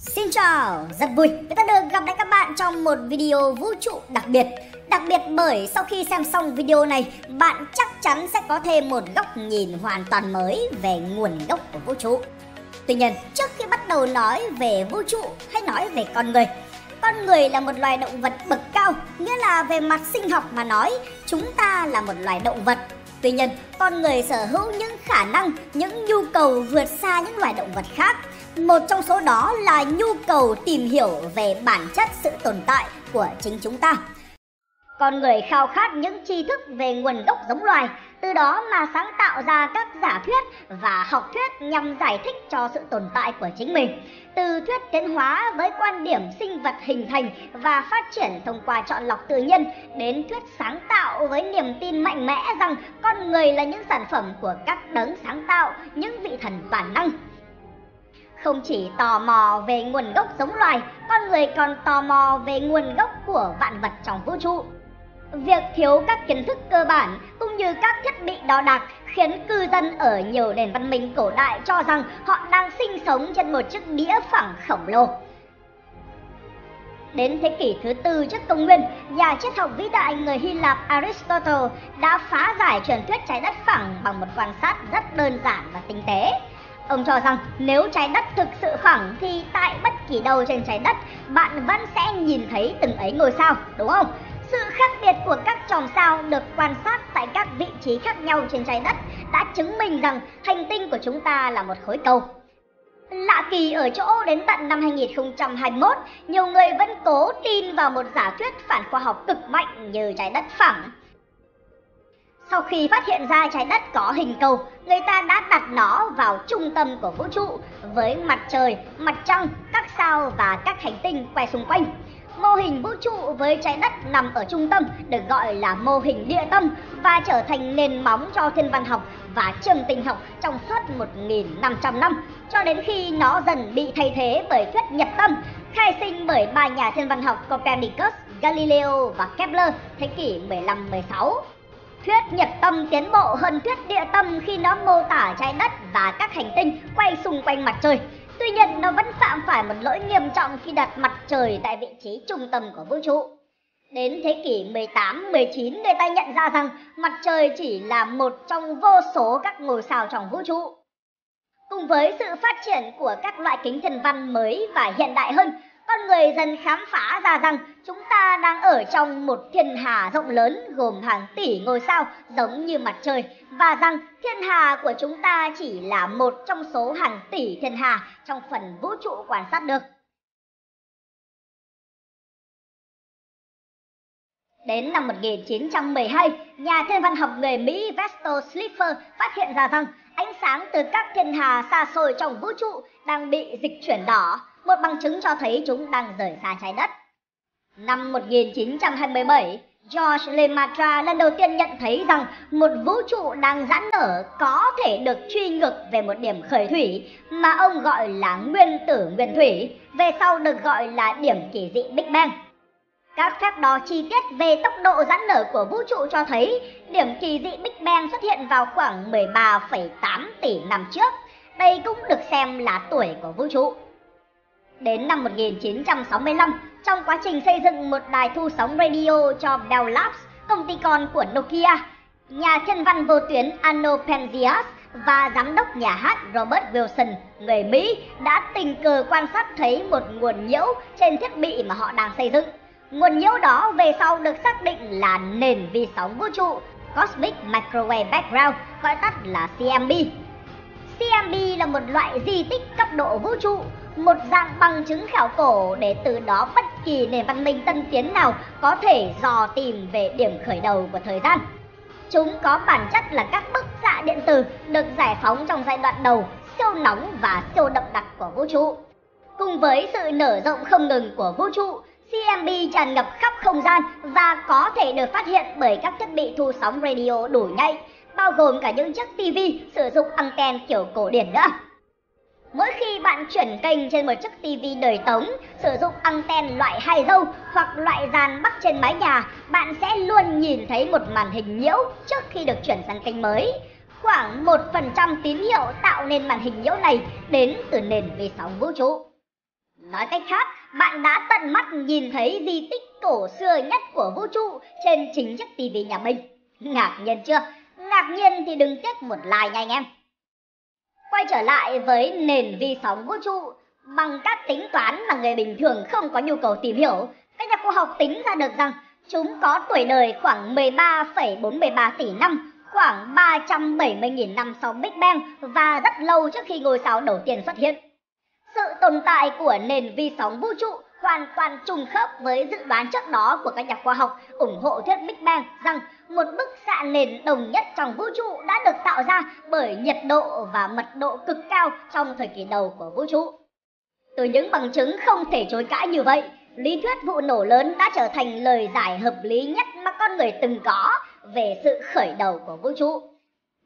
Xin chào, rất vui vì ta được gặp lại các bạn trong một video vũ trụ đặc biệt. Đặc biệt bởi sau khi xem xong video này, bạn chắc chắn sẽ có thêm một góc nhìn hoàn toàn mới về nguồn gốc của vũ trụ. Tuy nhiên, trước khi bắt đầu nói về vũ trụ, hãy nói về con người. Con người là một loài động vật bậc cao, nghĩa là về mặt sinh học mà nói, chúng ta là một loài động vật. Tuy nhiên, con người sở hữu những khả năng, những nhu cầu vượt xa những loài động vật khác. Một trong số đó là nhu cầu tìm hiểu về bản chất sự tồn tại của chính chúng ta. Con người khao khát những tri thức về nguồn gốc giống loài, từ đó mà sáng tạo ra các giả thuyết và học thuyết nhằm giải thích cho sự tồn tại của chính mình. Từ thuyết tiến hóa với quan điểm sinh vật hình thành và phát triển thông qua chọn lọc tự nhiên, đến thuyết sáng tạo với niềm tin mạnh mẽ rằng con người là những sản phẩm của các đấng sáng tạo, những vị thần toàn năng. Không chỉ tò mò về nguồn gốc giống loài, con người còn tò mò về nguồn gốc của vạn vật trong vũ trụ. Việc thiếu các kiến thức cơ bản cũng như các thiết bị đo đạc khiến cư dân ở nhiều nền văn minh cổ đại cho rằng họ đang sinh sống trên một chiếc đĩa phẳng khổng lồ. Đến thế kỷ thứ tư trước công nguyên, nhà triết học vĩ đại người Hy Lạp Aristotle đã phá giải truyền thuyết trái đất phẳng bằng một quan sát rất đơn giản và tinh tế. Ông cho rằng nếu trái đất thực sự phẳng thì tại bất kỳ đâu trên trái đất bạn vẫn sẽ nhìn thấy từng ấy ngôi sao, đúng không? Sự khác biệt của các chòm sao được quan sát tại các vị trí khác nhau trên trái đất đã chứng minh rằng hành tinh của chúng ta là một khối cầu. Lạ kỳ ở chỗ đến tận năm 2021, nhiều người vẫn cố tin vào một giả thuyết phản khoa học cực mạnh như trái đất phẳng. Sau khi phát hiện ra trái đất có hình cầu, người ta đã đặt nó vào trung tâm của vũ trụ với mặt trời, mặt trăng, các sao và các hành tinh quay xung quanh. Mô hình vũ trụ với trái đất nằm ở trung tâm được gọi là mô hình địa tâm và trở thành nền móng cho thiên văn học và trường tình học trong suốt 1.500 năm, cho đến khi nó dần bị thay thế bởi thuyết nhập tâm, khai sinh bởi ba nhà thiên văn học Copernicus, Galileo và Kepler thế kỷ 15-16. Thuyết nhật tâm tiến bộ hơn thuyết địa tâm khi nó mô tả trái đất và các hành tinh quay xung quanh mặt trời. Tuy nhiên, nó vẫn phạm phải một lỗi nghiêm trọng khi đặt mặt trời tại vị trí trung tâm của vũ trụ. Đến thế kỷ 18-19, người ta nhận ra rằng mặt trời chỉ là một trong vô số các ngôi sao trong vũ trụ. Cùng với sự phát triển của các loại kính thiên văn mới và hiện đại hơn, con người dần khám phá ra rằng chúng ta đang ở trong một thiên hà rộng lớn gồm hàng tỷ ngôi sao giống như mặt trời, và rằng thiên hà của chúng ta chỉ là một trong số hàng tỷ thiên hà trong phần vũ trụ quan sát được. Đến năm 1912, nhà thiên văn học người Mỹ Vesto Slipher phát hiện ra rằng ánh sáng từ các thiên hà xa xôi trong vũ trụ đang bị dịch chuyển đỏ, một bằng chứng cho thấy chúng đang rời xa trái đất. Năm 1927, Georges Lemaître lần đầu tiên nhận thấy rằng một vũ trụ đang giãn nở có thể được truy ngược về một điểm khởi thủy mà ông gọi là nguyên tử nguyên thủy, về sau được gọi là điểm kỳ dị Big Bang. Các phép đo chi tiết về tốc độ giãn nở của vũ trụ cho thấy điểm kỳ dị Big Bang xuất hiện vào khoảng 13,8 tỷ năm trước. Đây cũng được xem là tuổi của vũ trụ. Đến năm 1965, trong quá trình xây dựng một đài thu sóng radio cho Bell Labs, công ty con của Nokia, nhà thiên văn vô tuyến Arno Penzias và giám đốc nhà hát Robert Wilson, người Mỹ, đã tình cờ quan sát thấy một nguồn nhiễu trên thiết bị mà họ đang xây dựng. Nguồn nhiễu đó về sau được xác định là nền vi sóng vũ trụ Cosmic Microwave Background, gọi tắt là CMB. CMB là một loại di tích cấp độ vũ trụ, một dạng bằng chứng khảo cổ để từ đó bất kỳ nền văn minh tân tiến nào có thể dò tìm về điểm khởi đầu của thời gian. Chúng có bản chất là các bức xạ điện tử được giải phóng trong giai đoạn đầu, siêu nóng và siêu đậm đặc của vũ trụ. Cùng với sự nở rộng không ngừng của vũ trụ, CMB tràn ngập khắp không gian và có thể được phát hiện bởi các thiết bị thu sóng radio đủ nhạy, bao gồm cả những chiếc tivi sử dụng anten kiểu cổ điển nữa. Mỗi khi bạn chuyển kênh trên một chiếc tivi đời tống, sử dụng anten loại hai dâu hoặc loại dàn bắc trên mái nhà, bạn sẽ luôn nhìn thấy một màn hình nhiễu trước khi được chuyển sang kênh mới. Khoảng 1% tín hiệu tạo nên màn hình nhiễu này đến từ nền vi sóng vũ trụ. Nói cách khác, bạn đã tận mắt nhìn thấy di tích cổ xưa nhất của vũ trụ trên chính chiếc tivi nhà mình. Ngạc nhiên chưa? Ngạc nhiên thì đừng tiếc một like nha anh em. Quay trở lại với nền vi sóng vũ trụ, bằng các tính toán mà người bình thường không có nhu cầu tìm hiểu, các nhà khoa học tính ra được rằng chúng có tuổi đời khoảng 13,413 tỷ năm, khoảng 370.000 năm sau Big Bang và rất lâu trước khi ngôi sao đầu tiên xuất hiện. Sự tồn tại của nền vi sóng vũ trụ hoàn toàn trùng khớp với dự đoán trước đó của các nhà khoa học ủng hộ thuyết Big Bang rằng một bức xạ nền đồng nhất trong vũ trụ đã được tạo ra bởi nhiệt độ và mật độ cực cao trong thời kỳ đầu của vũ trụ. Từ những bằng chứng không thể chối cãi như vậy, lý thuyết vụ nổ lớn đã trở thành lời giải hợp lý nhất mà con người từng có về sự khởi đầu của vũ trụ.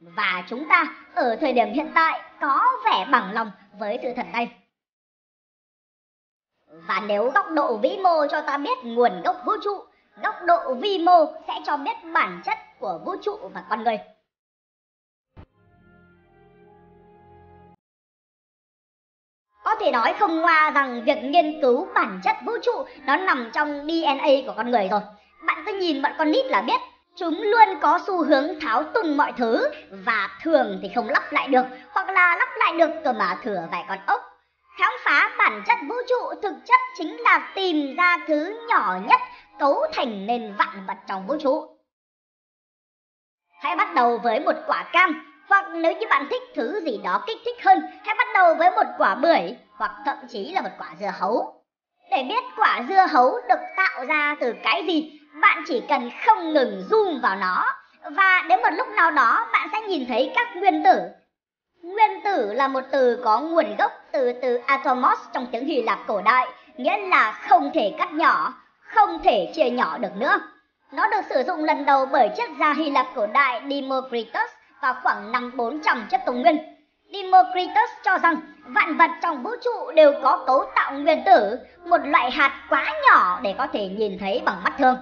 Và chúng ta ở thời điểm hiện tại có vẻ bằng lòng với sự thật này. Và nếu góc độ vĩ mô cho ta biết nguồn gốc vũ trụ, góc độ vi mô sẽ cho biết bản chất của vũ trụ và con người. Có thể nói không ngoa rằng việc nghiên cứu bản chất vũ trụ nó nằm trong DNA của con người rồi. Bạn cứ nhìn bọn con nít là biết, chúng luôn có xu hướng tháo tung mọi thứ và thường thì không lắp lại được, hoặc là lắp lại được cơ mà thừa vài con ốc. Khám phá bản chất vũ trụ thực chất chính là tìm ra thứ nhỏ nhất cấu thành nền vạn vật trong vũ trụ. Hãy bắt đầu với một quả cam, hoặc nếu như bạn thích thứ gì đó kích thích hơn, hãy bắt đầu với một quả bưởi, hoặc thậm chí là một quả dưa hấu. Để biết quả dưa hấu được tạo ra từ cái gì, bạn chỉ cần không ngừng zoom vào nó, và đến một lúc nào đó bạn sẽ nhìn thấy các nguyên tử. Nguyên tử là một từ có nguồn gốc từ từ atomos trong tiếng Hy Lạp cổ đại, nghĩa là không thể cắt nhỏ, không thể chia nhỏ được nữa. Nó được sử dụng lần đầu bởi triết gia Hy Lạp cổ đại Democritus vào khoảng năm 400 trước công nguyên. Democritus cho rằng vạn vật trong vũ trụ đều có cấu tạo nguyên tử, một loại hạt quá nhỏ để có thể nhìn thấy bằng mắt thường.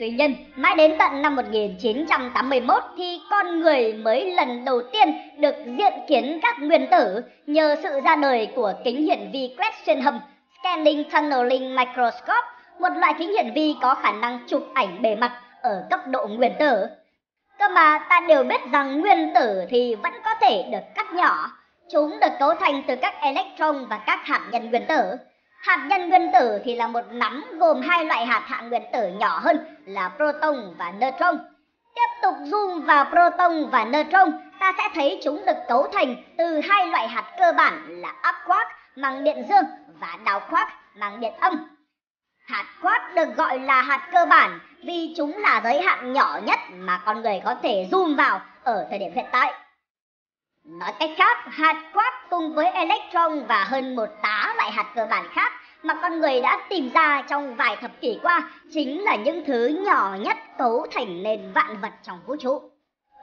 Tuy nhiên, mãi đến tận năm 1981 thì con người mới lần đầu tiên được diện kiến các nguyên tử nhờ sự ra đời của kính hiển vi quét xuyên hầm Scanning Tunneling Microscope, một loại kính hiển vi có khả năng chụp ảnh bề mặt ở cấp độ nguyên tử. Cơ mà ta đều biết rằng nguyên tử thì vẫn có thể được cắt nhỏ, chúng được cấu thành từ các electron và các hạt nhân nguyên tử. Hạt nhân nguyên tử thì là một nắm gồm hai loại hạt hạ nguyên tử nhỏ hơn là proton và neutron. Tiếp tục zoom vào proton và neutron, ta sẽ thấy chúng được cấu thành từ hai loại hạt cơ bản là up quark mang điện dương và down quark mang điện âm. Hạt quark được gọi là hạt cơ bản vì chúng là giới hạn nhỏ nhất mà con người có thể zoom vào ở thời điểm hiện tại. Nói cách khác, hạt quark cùng với electron và hơn một tá loại hạt cơ bản khác mà con người đã tìm ra trong vài thập kỷ qua chính là những thứ nhỏ nhất cấu thành nền vạn vật trong vũ trụ.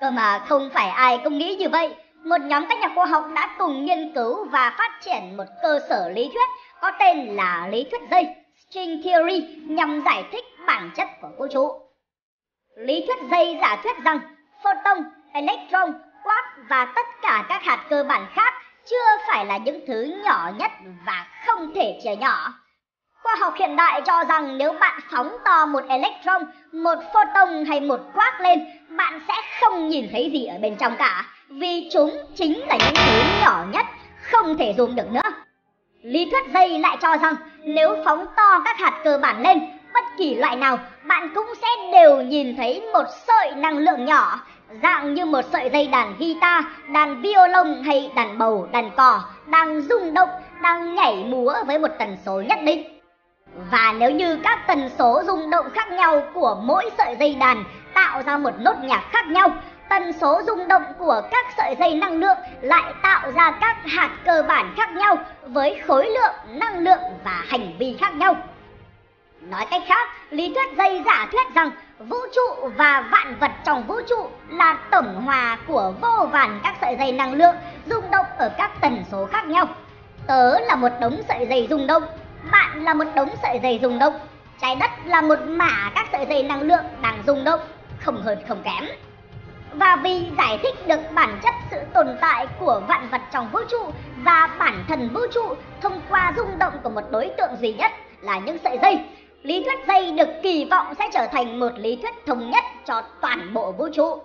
Cơ mà không phải ai cũng nghĩ như vậy. Một nhóm các nhà khoa học đã cùng nghiên cứu và phát triển một cơ sở lý thuyết có tên là lý thuyết dây String Theory nhằm giải thích bản chất của vũ trụ. Lý thuyết dây giả thuyết rằng photon, electron, quark và tất cả các hạt cơ bản khác chưa phải là những thứ nhỏ nhất và không thể chia nhỏ. Khoa học hiện đại cho rằng nếu bạn phóng to một electron, một photon hay một quark lên, bạn sẽ không nhìn thấy gì ở bên trong cả, vì chúng chính là những thứ nhỏ nhất, không thể zoom được nữa. Lý thuyết dây lại cho rằng nếu phóng to các hạt cơ bản lên, bất kỳ loại nào, bạn cũng sẽ đều nhìn thấy một sợi năng lượng nhỏ, dạng như một sợi dây đàn guitar, đàn violon hay đàn bầu, đàn cò đang rung động, đang nhảy múa với một tần số nhất định. Và nếu như các tần số rung động khác nhau của mỗi sợi dây đàn tạo ra một nốt nhạc khác nhau, tần số rung động của các sợi dây năng lượng lại tạo ra các hạt cơ bản khác nhau với khối lượng, năng lượng và hành vi khác nhau. Nói cách khác, lý thuyết dây giả thuyết rằng vũ trụ và vạn vật trong vũ trụ là tổng hòa của vô vàn các sợi dây năng lượng rung động ở các tần số khác nhau. Tớ là một đống sợi dây rung động, bạn là một đống sợi dây rung động, trái đất là một mả các sợi dây năng lượng đang rung động, không hơn không kém. Và vì giải thích được bản chất sự tồn tại của vạn vật trong vũ trụ và bản thân vũ trụ thông qua rung động của một đối tượng duy nhất là những sợi dây, lý thuyết dây được kỳ vọng sẽ trở thành một lý thuyết thống nhất cho toàn bộ vũ trụ.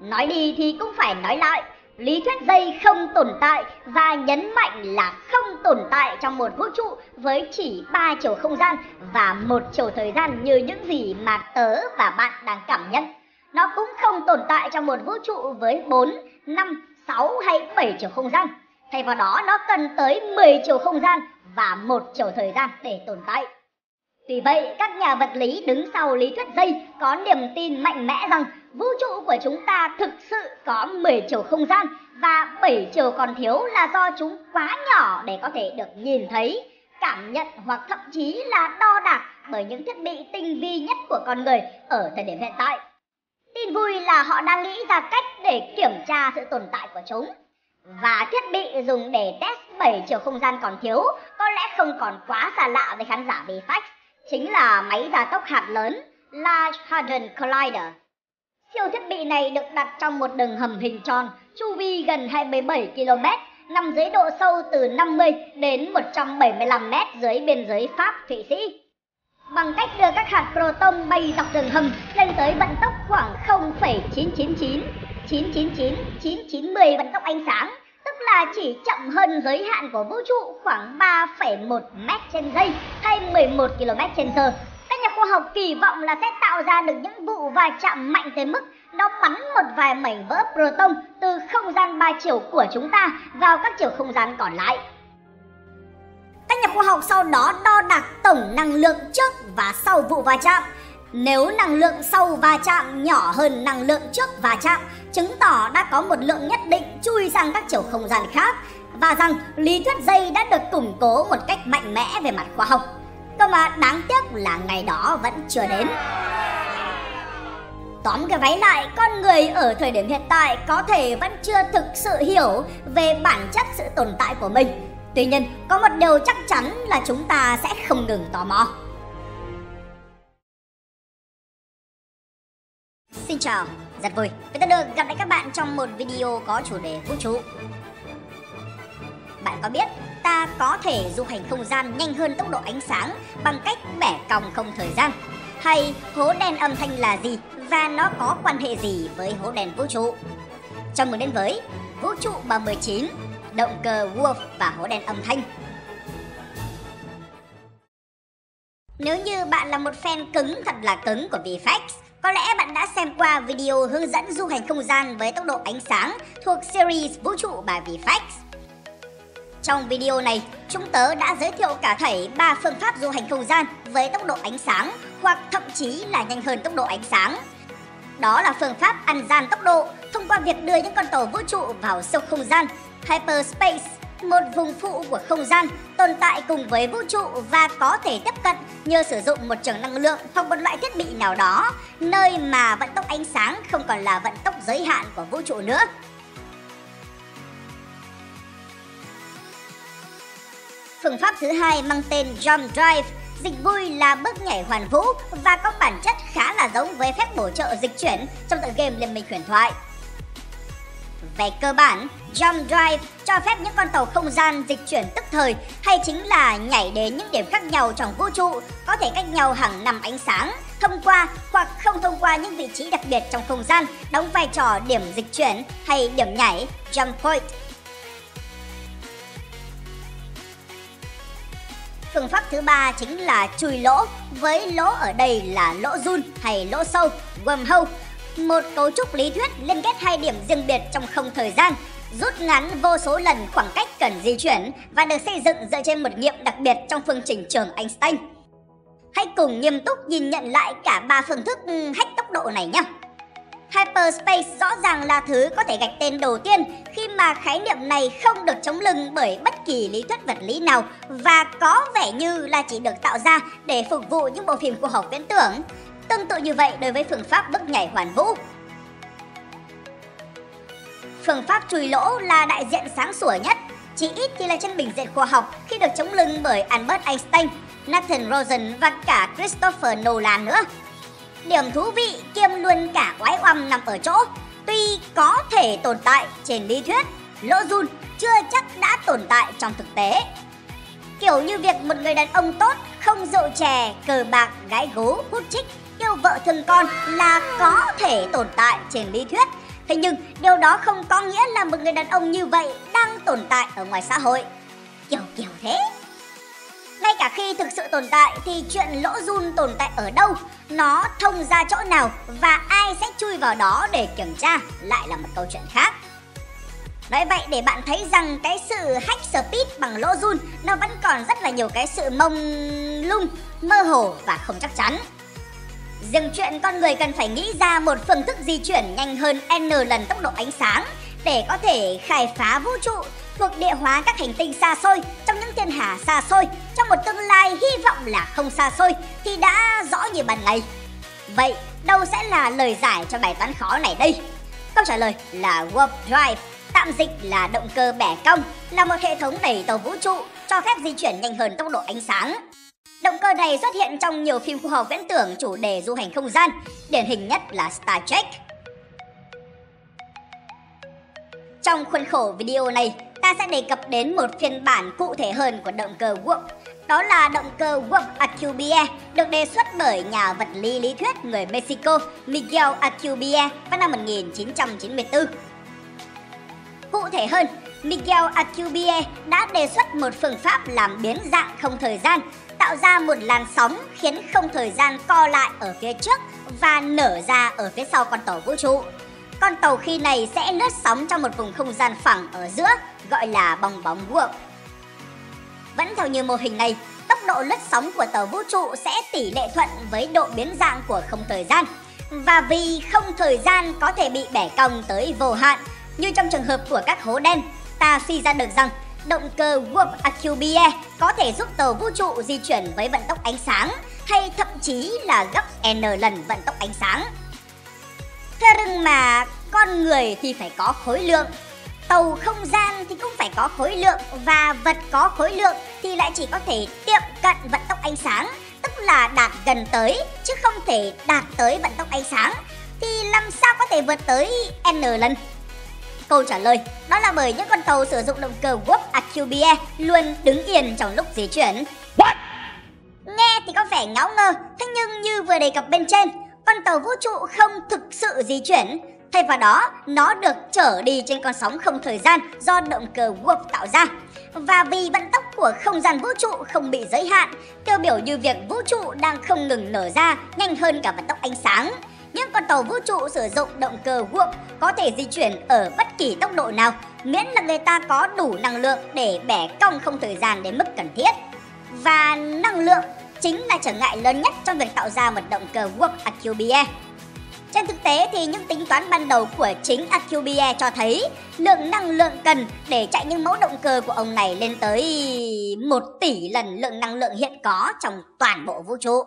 Nói đi thì cũng phải nói lại, lý thuyết dây không tồn tại và nhấn mạnh là không tồn tại trong một vũ trụ với chỉ 3 chiều không gian và 1 chiều thời gian như những gì mà tớ và bạn đang cảm nhận. Nó cũng không tồn tại trong một vũ trụ với 4, 5, 6 hay 7 chiều không gian. Thay vào đó nó cần tới 10 chiều không gian và 1 chiều thời gian để tồn tại. Tuy vậy, các nhà vật lý đứng sau lý thuyết dây có niềm tin mạnh mẽ rằng vũ trụ của chúng ta thực sự có 10 chiều không gian và 7 chiều còn thiếu là do chúng quá nhỏ để có thể được nhìn thấy, cảm nhận hoặc thậm chí là đo đạc bởi những thiết bị tinh vi nhất của con người ở thời điểm hiện tại. Tin vui là họ đang nghĩ ra cách để kiểm tra sự tồn tại của chúng. Và thiết bị dùng để test 7 chiều không gian còn thiếu có lẽ không còn quá xa lạ với khán giả VFacts, chính là máy gia tốc hạt lớn Large Hadron Collider. Siêu thiết bị này được đặt trong một đường hầm hình tròn, chu vi gần 27 km, nằm dưới độ sâu từ 50 đến 175 m dưới biên giới Pháp-Thụy Sĩ. Bằng cách đưa các hạt proton bay dọc đường hầm lên tới vận tốc khoảng 0,999990 vận tốc ánh sáng, tức là chỉ chậm hơn giới hạn của vũ trụ khoảng 3,1 m trên giây hay 11 km/h. Các nhà khoa học kỳ vọng là sẽ tạo ra được những vụ va chạm mạnh tới mức nó bắn một vài mảnh vỡ proton từ không gian 3 chiều của chúng ta vào các chiều không gian còn lại. Các nhà khoa học sau đó đo đạc tổng năng lượng trước và sau vụ va chạm. Nếu năng lượng sau va chạm nhỏ hơn năng lượng trước va chạm, chứng tỏ đã có một lượng nhất định chui sang các chiều không gian khác và rằng lý thuyết dây đã được củng cố một cách mạnh mẽ về mặt khoa học. Cơ mà đáng tiếc là ngày đó vẫn chưa đến. Tóm cái váy lại, con người ở thời điểm hiện tại có thể vẫn chưa thực sự hiểu về bản chất sự tồn tại của mình. Tuy nhiên, có một điều chắc chắn là chúng ta sẽ không ngừng tò mò. Xin chào, rất vui vì tôi được gặp lại các bạn trong một video có chủ đề vũ trụ. Bạn có biết ta có thể du hành không gian nhanh hơn tốc độ ánh sáng bằng cách bẻ còng không thời gian? Hay hố đen âm thanh là gì và nó có quan hệ gì với hố đen vũ trụ? Chào mừng đến với Vũ trụ 39, động cơ Wolf và hố đen âm thanh. Nếu như bạn là một fan cứng thật là cứng của VFacts, có lẽ bạn đã xem qua video hướng dẫn du hành không gian với tốc độ ánh sáng thuộc series Vũ trụ bài VFacts. Trong video này, chúng tớ đã giới thiệu cả thảy 3 phương pháp du hành không gian với tốc độ ánh sáng hoặc thậm chí là nhanh hơn tốc độ ánh sáng. Đó là phương pháp ăn gian tốc độ thông qua việc đưa những con tàu vũ trụ vào siêu không gian, hyperspace, một vùng phụ của không gian tồn tại cùng với vũ trụ và có thể tiếp cận nhờ sử dụng một trường năng lượng hoặc một loại thiết bị nào đó, nơi mà vận tốc ánh sáng không còn là vận tốc giới hạn của vũ trụ nữa. Phương pháp thứ hai mang tên Jump Drive, dịch vui là bước nhảy hoàn vũ và có bản chất khá là giống với phép bổ trợ dịch chuyển trong tựa game Liên minh Huyền Thoại. Về cơ bản, Jump Drive cho phép những con tàu không gian dịch chuyển tức thời hay chính là nhảy đến những điểm khác nhau trong vũ trụ, có thể cách nhau hàng năm ánh sáng, thông qua hoặc không thông qua những vị trí đặc biệt trong không gian, đóng vai trò điểm dịch chuyển hay điểm nhảy, Jump Point. Phương pháp thứ ba chính là chui lỗ, với lỗ ở đây là lỗ giun hay lỗ sâu, wormhole, một cấu trúc lý thuyết liên kết hai điểm riêng biệt trong không thời gian, rút ngắn vô số lần khoảng cách cần di chuyển và được xây dựng dựa trên một nghiệm đặc biệt trong phương trình trường Einstein. Hãy cùng nghiêm túc nhìn nhận lại cả 3 phương thức hack tốc độ này nhé. Hyperspace rõ ràng là thứ có thể gạch tên đầu tiên khi mà khái niệm này không được chống lưng bởi bất kỳ lý thuyết vật lý nào và có vẻ như là chỉ được tạo ra để phục vụ những bộ phim khoa học viễn tưởng. Tương tự như vậy đối với phương pháp bước nhảy hoàn vũ. Phương pháp chui lỗ là đại diện sáng sủa nhất, chỉ ít thì là trên bình diện khoa học khi được chống lưng bởi Albert Einstein, Nathan Rosen và cả Christopher Nolan nữa. Điểm thú vị kiêm luôn cả oái oăm nằm ở chỗ, tuy có thể tồn tại trên lý thuyết, lỗ Joule chưa chắc đã tồn tại trong thực tế. Kiểu như việc một người đàn ông tốt không rượu chè, cờ bạc, gái gú, hút chích, yêu vợ thương con là có thể tồn tại trên lý thuyết. Thế nhưng điều đó không có nghĩa là một người đàn ông như vậy đang tồn tại ở ngoài xã hội. Kiểu thế. Ngay cả khi thực sự tồn tại thì chuyện lỗ Joule tồn tại ở đâu, nó thông ra chỗ nào và ai sẽ chui vào đó để kiểm tra lại là một câu chuyện khác. Nói vậy để bạn thấy rằng cái sự hack speed bằng lỗ Joule nó vẫn còn rất là nhiều cái sự mông lung, mơ hồ và không chắc chắn. Riêng chuyện con người cần phải nghĩ ra một phương thức di chuyển nhanh hơn n lần tốc độ ánh sáng để có thể khai phá vũ trụ, thuộc địa hóa các hành tinh xa xôi trong những thiên hà xa xôi, trong một tương lai hy vọng là không xa xôi thì đã rõ như ban ngày. Vậy đâu sẽ là lời giải cho bài toán khó này đây? Câu trả lời là warp drive, tạm dịch là động cơ bẻ cong, là một hệ thống đẩy tàu vũ trụ cho phép di chuyển nhanh hơn tốc độ ánh sáng. Động cơ này xuất hiện trong nhiều phim khoa học viễn tưởng chủ đề du hành không gian, điển hình nhất là Star Trek. Trong khuôn khổ video này, ta sẽ đề cập đến một phiên bản cụ thể hơn của động cơ warp. Đó là động cơ warp Alcubierre, được đề xuất bởi nhà vật lý lý thuyết người Mexico Miguel Alcubierre vào năm 1994. Cụ thể hơn, Miguel Alcubierre đã đề xuất một phương pháp làm biến dạng không thời gian, tạo ra một làn sóng khiến không thời gian co lại ở phía trước và nở ra ở phía sau con tàu vũ trụ. Con tàu khi này sẽ lướt sóng trong một vùng không gian phẳng ở giữa, gọi là bong bóng warp. Vẫn theo như mô hình này, tốc độ lướt sóng của tàu vũ trụ sẽ tỷ lệ thuận với độ biến dạng của không thời gian. Và vì không thời gian có thể bị bẻ cong tới vô hạn, như trong trường hợp của các hố đen, ta suy ra được rằng động cơ warp Alcubierre có thể giúp tàu vũ trụ di chuyển với vận tốc ánh sáng hay thậm chí là gấp n lần vận tốc ánh sáng. Thế nhưng mà con người thì phải có khối lượng, tàu không gian thì cũng phải có khối lượng và vật có khối lượng thì lại chỉ có thể tiệm cận vận tốc ánh sáng, tức là đạt gần tới chứ không thể đạt tới vận tốc ánh sáng, thì làm sao có thể vượt tới n lần? Câu trả lời đó là bởi những con tàu sử dụng động cơ warp Alcubierre luôn đứng yên trong lúc di chuyển. What? Nghe thì có vẻ ngáo ngơ, thế nhưng như vừa đề cập bên trên, con tàu vũ trụ không thực sự di chuyển, thay vào đó nó được chở đi trên con sóng không thời gian do động cơ warp tạo ra. Và vì vận tốc của không gian vũ trụ không bị giới hạn, tiêu biểu như việc vũ trụ đang không ngừng nở ra nhanh hơn cả vận tốc ánh sáng, những con tàu vũ trụ sử dụng động cơ warp có thể di chuyển ở bất kỳ tốc độ nào, miễn là người ta có đủ năng lượng để bẻ cong không thời gian đến mức cần thiết. Và năng lượng chính là trở ngại lớn nhất trong việc tạo ra một động cơ warp Alcubierre. Trên thực tế thì những tính toán ban đầu của chính Alcubierre cho thấy lượng năng lượng cần để chạy những mẫu động cơ của ông này lên tới 1 tỷ lần lượng năng lượng hiện có trong toàn bộ vũ trụ.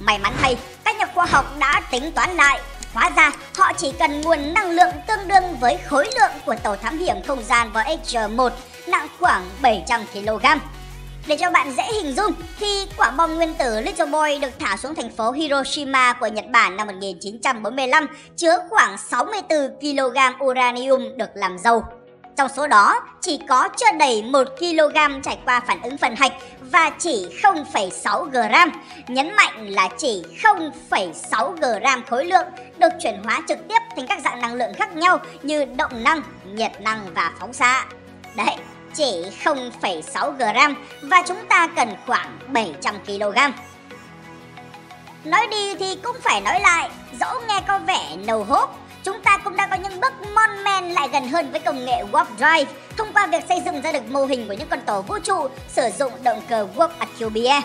May mắn thay, các nhà khoa học đã tính toán lại. Hóa ra họ chỉ cần nguồn năng lượng tương đương với khối lượng của tàu thám hiểm không gian Voyager 1 nặng khoảng 700 kg. Để cho bạn dễ hình dung, khi quả bom nguyên tử Little Boy được thả xuống thành phố Hiroshima của Nhật Bản năm 1945 chứa khoảng 64 kg uranium được làm giàu. Trong số đó, chỉ có chưa đầy 1 kg trải qua phản ứng phân hạch và chỉ 0,6 g, nhấn mạnh là chỉ 0,6 g khối lượng được chuyển hóa trực tiếp thành các dạng năng lượng khác nhau như động năng, nhiệt năng và phóng xạ. Đấy, chỉ 0,6 g và chúng ta cần khoảng 700 kg. Nói đi thì cũng phải nói lại, dẫu nghe có vẻ nầu hốp, chúng ta cũng đã có những bước mon men lại gần hơn với công nghệ warp drive thông qua việc xây dựng ra được mô hình của những con tàu vũ trụ sử dụng động cơ warp Alcubierre.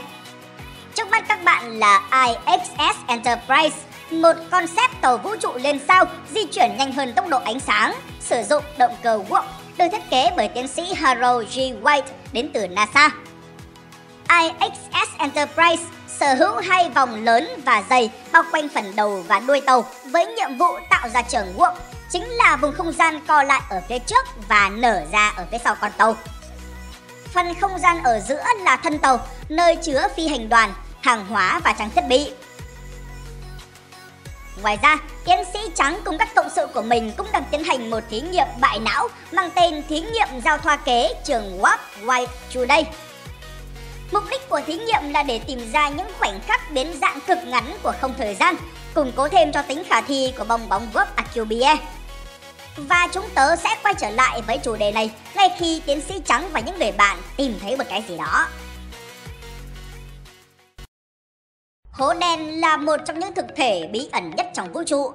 Trước mắt các bạn là IXS Enterprise, một concept tàu vũ trụ lên sao di chuyển nhanh hơn tốc độ ánh sáng sử dụng động cơ warp, được thiết kế bởi tiến sĩ Harold G. White đến từ NASA. IXS Enterprise sở hữu hai vòng lớn và dày bao quanh phần đầu và đuôi tàu với nhiệm vụ tạo ra trường warp, chính là vùng không gian co lại ở phía trước và nở ra ở phía sau con tàu. Phần không gian ở giữa là thân tàu, nơi chứa phi hành đoàn, hàng hóa và trang thiết bị. Ngoài ra, tiến sĩ Trắng cùng các cộng sự của mình cũng đang tiến hành một thí nghiệm bại não mang tên thí nghiệm giao thoa kế trường Warp White Today. Mục đích của thí nghiệm là để tìm ra những khoảnh khắc biến dạng cực ngắn của không thời gian, củng cố thêm cho tính khả thi của bong bóng gốc Alcubierre. Và chúng tớ sẽ quay trở lại với chủ đề này ngay khi tiến sĩ Trắng và những người bạn tìm thấy một cái gì đó. Hố đen là một trong những thực thể bí ẩn nhất trong vũ trụ.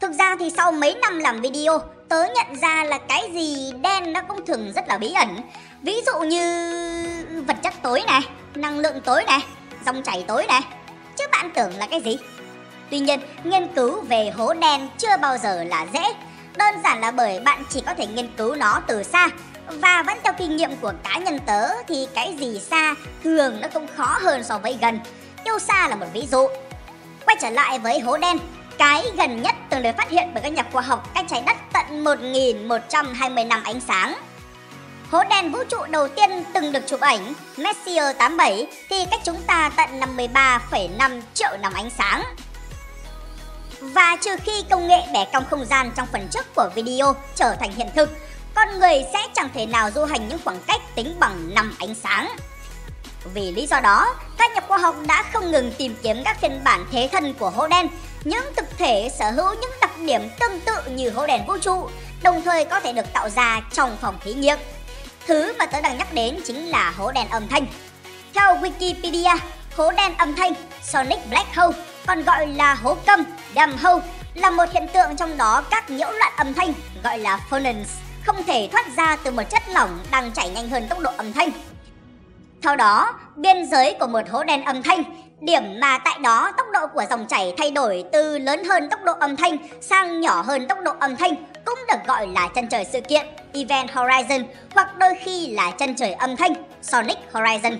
Thực ra thì sau mấy năm làm video, tớ nhận ra là cái gì đen nó cũng thường rất là bí ẩn. Ví dụ như vật chất tối này, năng lượng tối này, dòng chảy tối này, chứ bạn tưởng là cái gì. Tuy nhiên, nghiên cứu về hố đen chưa bao giờ là dễ. Đơn giản là bởi bạn chỉ có thể nghiên cứu nó từ xa. Và vẫn theo kinh nghiệm của cá nhân tớ thì cái gì xa thường nó cũng khó hơn so với gần. Yêu xa là một ví dụ. Quay trở lại với hố đen, cái gần nhất từng được phát hiện bởi các nhà khoa học cách trái đất tận 1.120 năm ánh sáng. Hố đen vũ trụ đầu tiên từng được chụp ảnh, Messier 87, thì cách chúng ta tận 53,5 triệu năm ánh sáng. Và trừ khi công nghệ bẻ cong không gian trong phần trước của video trở thành hiện thực, con người sẽ chẳng thể nào du hành những khoảng cách tính bằng năm ánh sáng. Vì lý do đó, các nhà khoa học đã không ngừng tìm kiếm các phiên bản thế thân của hố đen, những thực thể sở hữu những đặc điểm tương tự như hố đen vũ trụ, đồng thời có thể được tạo ra trong phòng thí nghiệm. Thứ mà tớ đang nhắc đến chính là hố đen âm thanh. Theo Wikipedia, hố đen âm thanh, Sonic Black Hole, còn gọi là hố câm, Dumb Hole, là một hiện tượng trong đó các nhiễu loạn âm thanh, gọi là phonons, không thể thoát ra từ một chất lỏng đang chảy nhanh hơn tốc độ âm thanh. Theo đó, biên giới của một hố đen âm thanh, điểm mà tại đó tốc độ của dòng chảy thay đổi từ lớn hơn tốc độ âm thanh sang nhỏ hơn tốc độ âm thanh, cũng được gọi là chân trời sự kiện, Event Horizon, hoặc đôi khi là chân trời âm thanh, Sonic Horizon.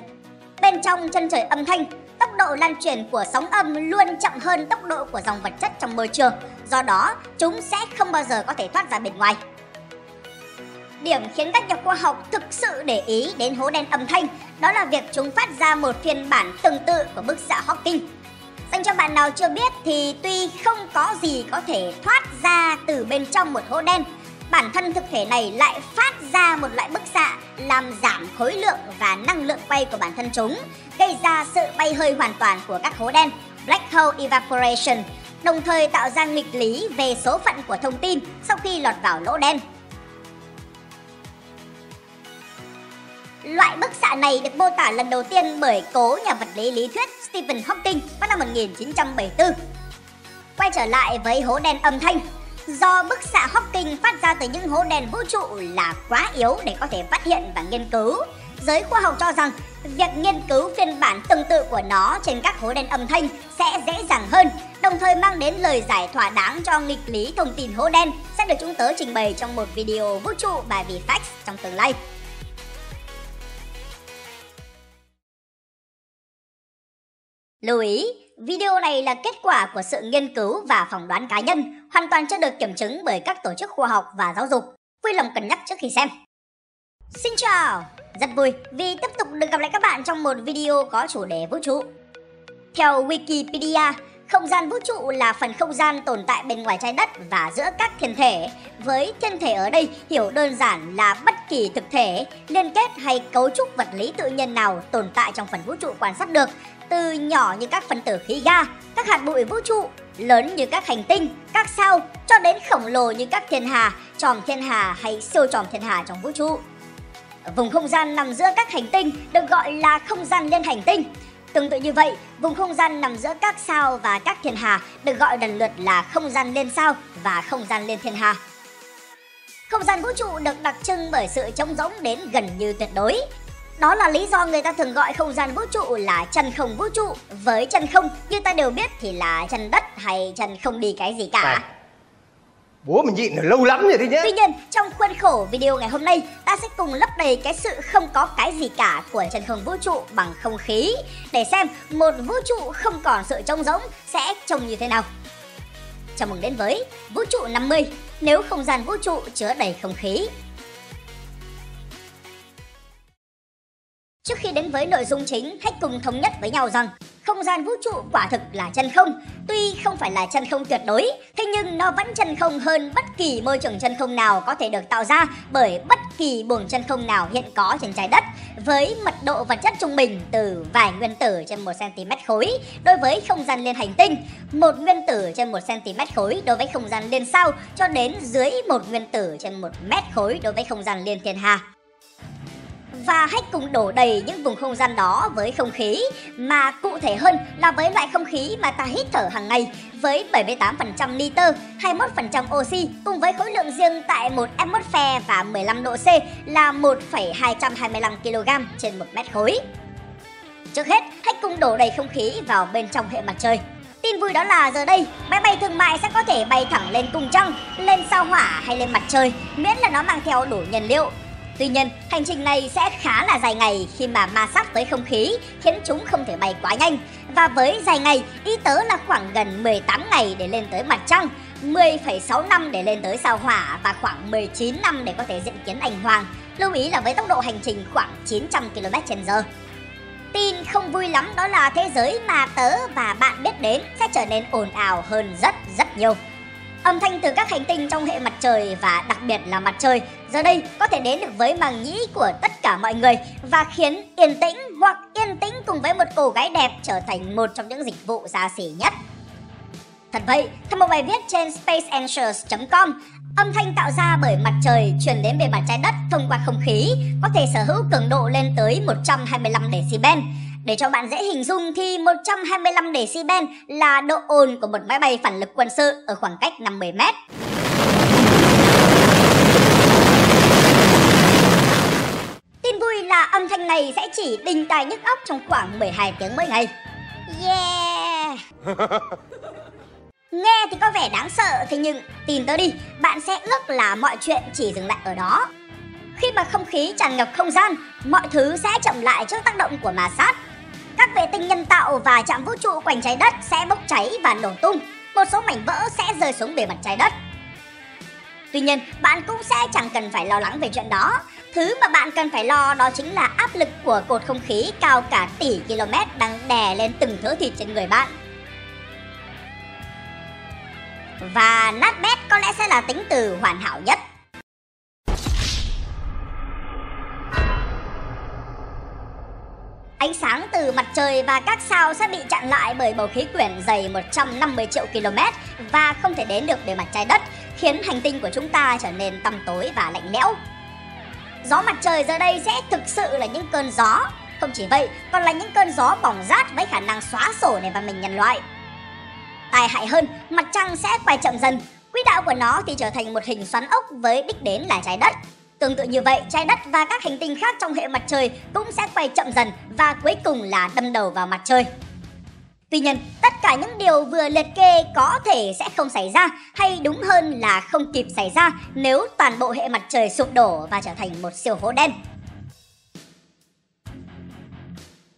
Bên trong chân trời âm thanh, tốc độ lan truyền của sóng âm luôn chậm hơn tốc độ của dòng vật chất trong môi trường, do đó chúng sẽ không bao giờ có thể thoát ra bên ngoài. Điểm khiến các nhà khoa học thực sự để ý đến hố đen âm thanh đó là việc chúng phát ra một phiên bản tương tự của bức xạ Hawking. Dành cho bạn nào chưa biết thì tuy không có gì có thể thoát ra từ bên trong một hố đen, bản thân thực thể này lại phát ra một loại bức xạ làm giảm khối lượng và năng lượng quay của bản thân chúng, gây ra sự bay hơi hoàn toàn của các hố đen, Black Hole Evaporation, đồng thời tạo ra nghịch lý về số phận của thông tin sau khi lọt vào lỗ đen. Loại bức xạ này được mô tả lần đầu tiên bởi cố nhà vật lý lý thuyết Stephen Hawking vào năm 1974. Quay trở lại với hố đen âm thanh, do bức xạ Hawking phát ra từ những hố đen vũ trụ là quá yếu để có thể phát hiện và nghiên cứu. Giới khoa học cho rằng việc nghiên cứu phiên bản tương tự của nó trên các hố đen âm thanh sẽ dễ dàng hơn, đồng thời mang đến lời giải thỏa đáng cho nghịch lý thông tin hố đen sẽ được chúng tớ trình bày trong một video vũ trụ bài VFacts trong tương lai. Lưu ý, video này là kết quả của sự nghiên cứu và phỏng đoán cá nhân, hoàn toàn chưa được kiểm chứng bởi các tổ chức khoa học và giáo dục. Vui lòng cân nhắc trước khi xem. Xin chào! Rất vui vì tiếp tục được gặp lại các bạn trong một video có chủ đề vũ trụ. Theo Wikipedia, không gian vũ trụ là phần không gian tồn tại bên ngoài trái đất và giữa các thiên thể. Với thiên thể ở đây hiểu đơn giản là bất kỳ thực thể, liên kết hay cấu trúc vật lý tự nhiên nào tồn tại trong phần vũ trụ quan sát được, từ nhỏ như các phân tử khí ga, các hạt bụi vũ trụ, lớn như các hành tinh, các sao, cho đến khổng lồ như các thiên hà, tròm thiên hà hay siêu tròm thiên hà trong vũ trụ. Vùng không gian nằm giữa các hành tinh được gọi là không gian liên hành tinh. Tương tự như vậy, vùng không gian nằm giữa các sao và các thiên hà được gọi lần lượt là không gian liên sao và không gian liên thiên hà. Không gian vũ trụ được đặc trưng bởi sự trống rỗng đến gần như tuyệt đối. Đó là lý do người ta thường gọi không gian vũ trụ là chân không vũ trụ. Với chân không, như ta đều biết thì là chân đất hay chân không đi cái gì cả. Này, bố mình nhịn lâu lắm rồi đấy nhé. Tuy nhiên, trong khuôn khổ video ngày hôm nay, ta sẽ cùng lấp đầy cái sự không có cái gì cả của chân không vũ trụ bằng không khí, để xem một vũ trụ không còn sự trống rỗng sẽ trông như thế nào. Chào mừng đến với Vũ trụ 50, nếu không gian vũ trụ chứa đầy không khí. Trước khi đến với nội dung chính, hãy cùng thống nhất với nhau rằng không gian vũ trụ quả thực là chân không. Tuy không phải là chân không tuyệt đối, thế nhưng nó vẫn chân không hơn bất kỳ môi trường chân không nào có thể được tạo ra bởi bất kỳ buồng chân không nào hiện có trên trái đất. Với mật độ vật chất trung bình từ vài nguyên tử trên 1 cm khối đối với không gian liên hành tinh, 1 nguyên tử trên 1 cm khối đối với không gian liên sao, cho đến dưới 1 nguyên tử trên 1 m khối đối với không gian liên thiên hà. Và hãy cùng đổ đầy những vùng không gian đó với không khí, mà cụ thể hơn là với loại không khí mà ta hít thở hàng ngày, với 78% nitơ, 21% oxy cùng với khối lượng riêng tại 1 atmosphere và 15 độ C là 1,225 kg trên 1 mét khối. Trước hết, hãy cùng đổ đầy không khí vào bên trong hệ mặt trời. Tin vui đó là giờ đây, máy bay thương mại sẽ có thể bay thẳng lên cung trăng, lên sao hỏa hay lên mặt trời, miễn là nó mang theo đủ nhiên liệu. Tuy nhiên, hành trình này sẽ khá là dài ngày khi mà ma sát với không khí khiến chúng không thể bay quá nhanh. Và với dài ngày, ý tớ là khoảng gần 18 ngày để lên tới mặt trăng, 10,6 năm để lên tới sao hỏa và khoảng 19 năm để có thể diện kiến anh hoàng. Lưu ý là với tốc độ hành trình khoảng 900 km/h. Tin không vui lắm đó là thế giới mà tớ và bạn biết đến sẽ trở nên ồn ào hơn rất nhiều. Âm thanh từ các hành tinh trong hệ mặt trời và đặc biệt là mặt trời giờ đây có thể đến được với màng nhĩ của tất cả mọi người và khiến yên tĩnh hoặc yên tĩnh cùng với một cô gái đẹp trở thành một trong những dịch vụ giá xỉ nhất. Thật vậy, theo một bài viết trên spaceanswers.com, âm thanh tạo ra bởi mặt trời truyền đến bề mặt trái đất thông qua không khí có thể sở hữu cường độ lên tới 125 decibel. Để cho bạn dễ hình dung thì 125 decibel là độ ồn của một máy bay phản lực quân sự ở khoảng cách 50 m. Tin vui là âm thanh này sẽ chỉ đinh tai nhức óc trong khoảng 12 tiếng mỗi ngày. Yeah! Nghe thì có vẻ đáng sợ, thế nhưng tin tớ đi, bạn sẽ ước là mọi chuyện chỉ dừng lại ở đó. Khi mà không khí tràn ngập không gian, mọi thứ sẽ chậm lại trước tác động của ma sát. Các vệ tinh nhân tạo và trạm vũ trụ quanh trái đất sẽ bốc cháy và nổ tung, một số mảnh vỡ sẽ rơi xuống bề mặt trái đất. Tuy nhiên, bạn cũng sẽ chẳng cần phải lo lắng về chuyện đó. Thứ mà bạn cần phải lo đó chính là áp lực của cột không khí cao cả tỷ km đang đè lên từng thớ thịt trên người bạn. Và nát bét có lẽ sẽ là tính từ hoàn hảo nhất. Ánh sáng từ mặt trời và các sao sẽ bị chặn lại bởi bầu khí quyển dày 150 triệu km và không thể đến được bề mặt trái đất, khiến hành tinh của chúng ta trở nên tăm tối và lạnh lẽo. Gió mặt trời giờ đây sẽ thực sự là những cơn gió. Không chỉ vậy, còn là những cơn gió bỏng rát với khả năng xóa sổ nền văn minh nhân loại. Tai hại hơn, mặt trăng sẽ quay chậm dần, quỹ đạo của nó thì trở thành một hình xoắn ốc với đích đến là trái đất. Tương tự như vậy, trái đất và các hành tinh khác trong hệ mặt trời cũng sẽ quay chậm dần và cuối cùng là đâm đầu vào mặt trời. Tuy nhiên, tất cả những điều vừa liệt kê có thể sẽ không xảy ra, hay đúng hơn là không kịp xảy ra nếu toàn bộ hệ mặt trời sụp đổ và trở thành một siêu hố đen.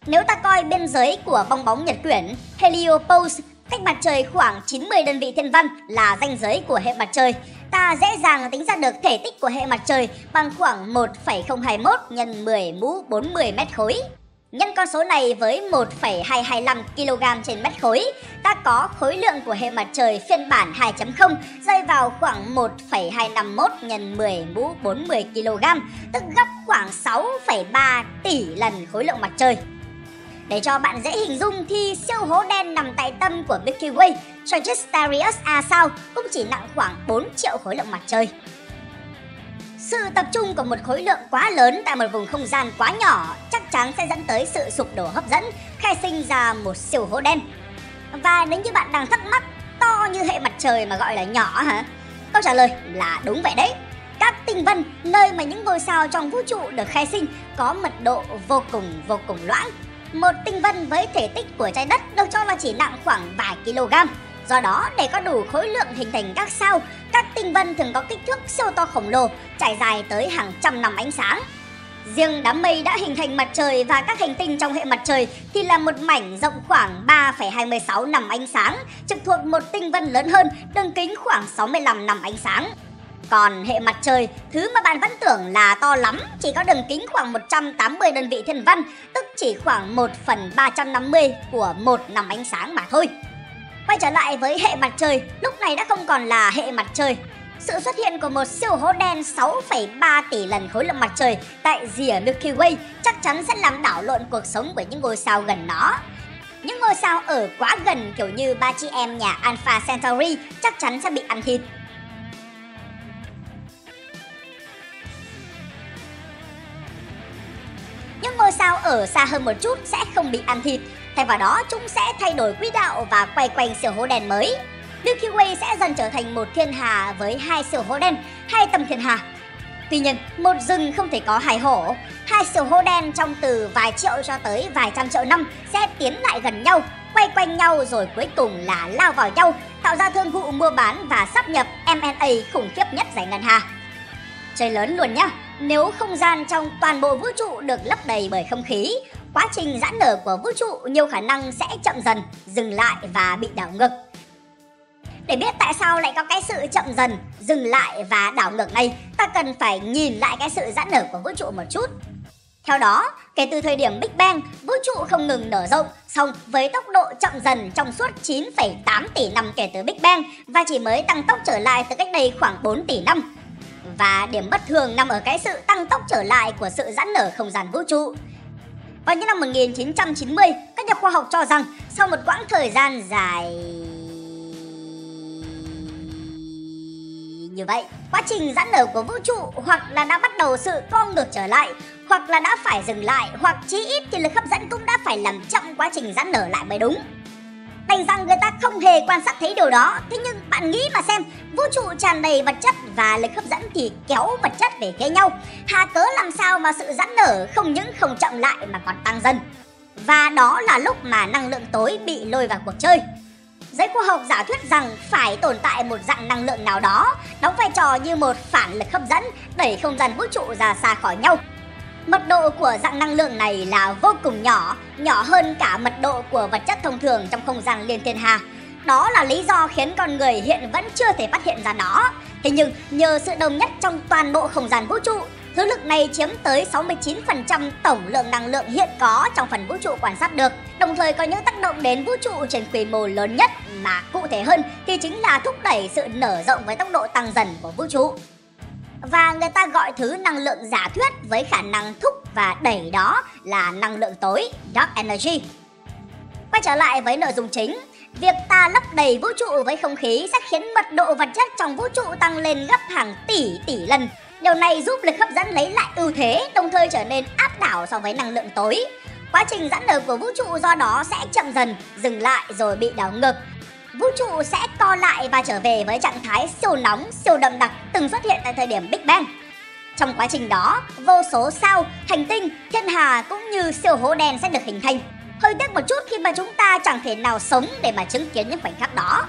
Nếu ta coi biên giới của bong bóng nhật quyển, heliopause, cách mặt trời khoảng 90 đơn vị thiên văn là ranh giới của hệ mặt trời, ta dễ dàng tính ra được thể tích của hệ mặt trời bằng khoảng 1,021 x 10 mũ 40 mét khối. Nhân con số này với 1,225 kg trên mét khối, ta có khối lượng của hệ mặt trời phiên bản 2.0 rơi vào khoảng 1,251 x 10 mũ 40 kg, tức gấp khoảng 6,3 tỷ lần khối lượng mặt trời. Để cho bạn dễ hình dung thì siêu hố đen nằm tại tâm của Milky Way, Sagittarius A sao cũng chỉ nặng khoảng 4 triệu khối lượng mặt trời. Sự tập trung của một khối lượng quá lớn tại một vùng không gian quá nhỏ chắc chắn sẽ dẫn tới sự sụp đổ hấp dẫn, khai sinh ra một siêu hố đen. Và nếu như bạn đang thắc mắc, to như hệ mặt trời mà gọi là nhỏ hả? Câu trả lời là đúng vậy đấy. Các tinh vân, nơi mà những ngôi sao trong vũ trụ được khai sinh, có mật độ vô cùng loãng. Một tinh vân với thể tích của trái đất được cho là chỉ nặng khoảng vài kg. Do đó, để có đủ khối lượng hình thành các sao, các tinh vân thường có kích thước siêu to khổng lồ, trải dài tới hàng trăm năm ánh sáng. Riêng đám mây đã hình thành mặt trời và các hành tinh trong hệ mặt trời thì là một mảnh rộng khoảng 3,26 năm ánh sáng, trực thuộc một tinh vân lớn hơn, đường kính khoảng 65 năm ánh sáng. Còn hệ mặt trời, thứ mà bạn vẫn tưởng là to lắm, chỉ có đường kính khoảng 180 đơn vị thiên văn, tức chỉ khoảng 1/350 của một năm ánh sáng mà thôi. Quay trở lại với hệ mặt trời, lúc này đã không còn là hệ mặt trời. Sự xuất hiện của một siêu hố đen 6,3 tỷ lần khối lượng mặt trời tại rìa Milky Way chắc chắn sẽ làm đảo lộn cuộc sống của những ngôi sao gần nó. Những ngôi sao ở quá gần kiểu như ba chị em nhà Alpha Centauri chắc chắn sẽ bị ăn thịt. Những ngôi sao ở xa hơn một chút sẽ không bị ăn thịt, thay vào đó chúng sẽ thay đổi quỹ đạo và quay quanh siêu hố đen mới. Milky Way sẽ dần trở thành một thiên hà với hai siêu hố đen, hai tầng thiên hà. Tuy nhiên, một rừng không thể có hai hổ. Hai siêu hố đen trong từ vài triệu cho tới vài trăm triệu năm sẽ tiến lại gần nhau, quay quanh nhau rồi cuối cùng là lao vào nhau, tạo ra thương vụ mua bán và sáp nhập M&A khủng khiếp nhất giải ngân hà. Chơi lớn luôn nhá. Nếu không gian trong toàn bộ vũ trụ được lấp đầy bởi không khí, quá trình giãn nở của vũ trụ nhiều khả năng sẽ chậm dần, dừng lại và bị đảo ngược. Để biết tại sao lại có cái sự chậm dần, dừng lại và đảo ngược này, ta cần phải nhìn lại cái sự giãn nở của vũ trụ một chút. Theo đó, kể từ thời điểm Big Bang, vũ trụ không ngừng nở rộng, song với tốc độ chậm dần trong suốt 9,8 tỷ năm kể từ Big Bang và chỉ mới tăng tốc trở lại từ cách đây khoảng 4 tỷ năm. Và điểm bất thường nằm ở cái sự tăng tốc trở lại của sự giãn nở không gian vũ trụ. Vào những năm 1990, các nhà khoa học cho rằng sau một quãng thời gian dài như vậy, quá trình giãn nở của vũ trụ hoặc là đã bắt đầu sự co ngược trở lại, hoặc là đã phải dừng lại, hoặc chí ít thì lực hấp dẫn cũng đã phải làm chậm quá trình giãn nở lại mới đúng. Đành rằng người ta không hề quan sát thấy điều đó, thế nhưng bạn nghĩ mà xem, vũ trụ tràn đầy vật chất và lực hấp dẫn thì kéo vật chất về phía nhau, hà cớ làm sao mà sự giãn nở không những không chậm lại mà còn tăng dần. Và đó là lúc mà năng lượng tối bị lôi vào cuộc chơi. Giới khoa học giả thuyết rằng phải tồn tại một dạng năng lượng nào đó đóng vai trò như một phản lực hấp dẫn, đẩy không gian vũ trụ ra xa khỏi nhau. Mật độ của dạng năng lượng này là vô cùng nhỏ, nhỏ hơn cả mật độ của vật chất thông thường trong không gian liên thiên hà. Đó là lý do khiến con người hiện vẫn chưa thể phát hiện ra nó. Thế nhưng nhờ sự đồng nhất trong toàn bộ không gian vũ trụ, thứ lực này chiếm tới 69% tổng lượng năng lượng hiện có trong phần vũ trụ quan sát được, đồng thời có những tác động đến vũ trụ trên quy mô lớn nhất, mà cụ thể hơn thì chính là thúc đẩy sự nở rộng với tốc độ tăng dần của vũ trụ. Và người ta gọi thứ năng lượng giả thuyết với khả năng thúc và đẩy đó là năng lượng tối, dark energy. Quay trở lại với nội dung chính, việc ta lấp đầy vũ trụ với không khí sẽ khiến mật độ vật chất trong vũ trụ tăng lên gấp hàng tỷ lần. Điều này giúp lực hấp dẫn lấy lại ưu thế, đồng thời trở nên áp đảo so với năng lượng tối. Quá trình giãn nở của vũ trụ do đó sẽ chậm dần, dừng lại rồi bị đảo ngược. Vũ trụ sẽ co lại và trở về với trạng thái siêu nóng, siêu đậm đặc từng xuất hiện tại thời điểm Big Bang. Trong quá trình đó, vô số sao, hành tinh, thiên hà cũng như siêu hố đen sẽ được hình thành. Hơi tiếc một chút khi mà chúng ta chẳng thể nào sống để mà chứng kiến những khoảnh khắc đó.